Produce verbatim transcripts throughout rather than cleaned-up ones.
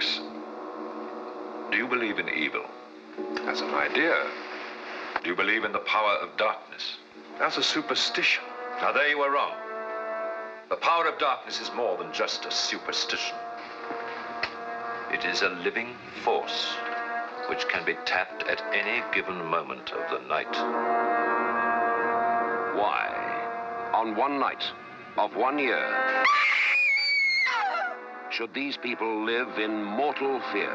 six. Do you believe in evil as an idea? Do you believe in the power of darkness as a superstition? Now, there you were wrong. The power of darkness is more than just a superstition. It is a living force which can be tapped at any given moment of the night. Why, on one night of one year, should these people live in mortal fear?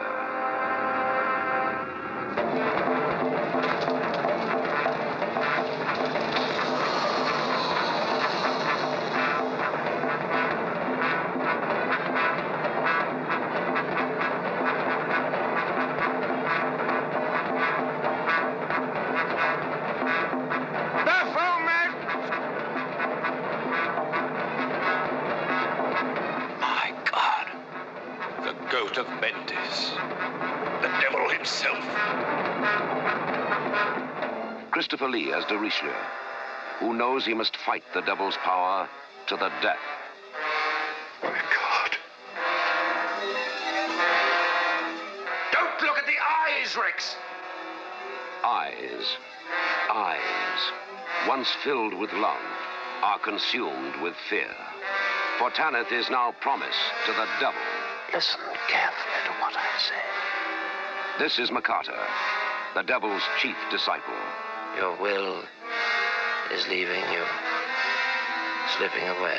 Christopher Lee as de Richelieu, who knows he must fight the devil's power to the death. My God. Don't look at the eyes, Rex! Eyes, eyes, once filled with love, are consumed with fear. For Tanith is now promised to the devil. Listen carefully to what I say. This is MacArthur, the devil's chief disciple. Your will is leaving you, slipping away.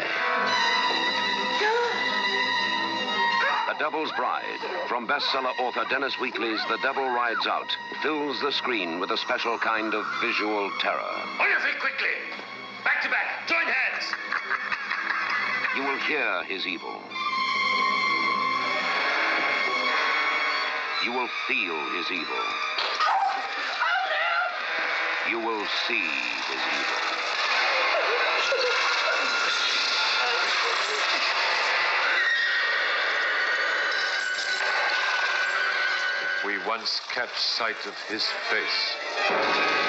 The Devil's Bride, from bestseller author Dennis Wheatley's The Devil Rides Out, fills the screen with a special kind of visual terror. On your feet quickly, back to back, join hands. You will hear his evil. You will feel his evil. You will see his evil. If we once catch sight of his face...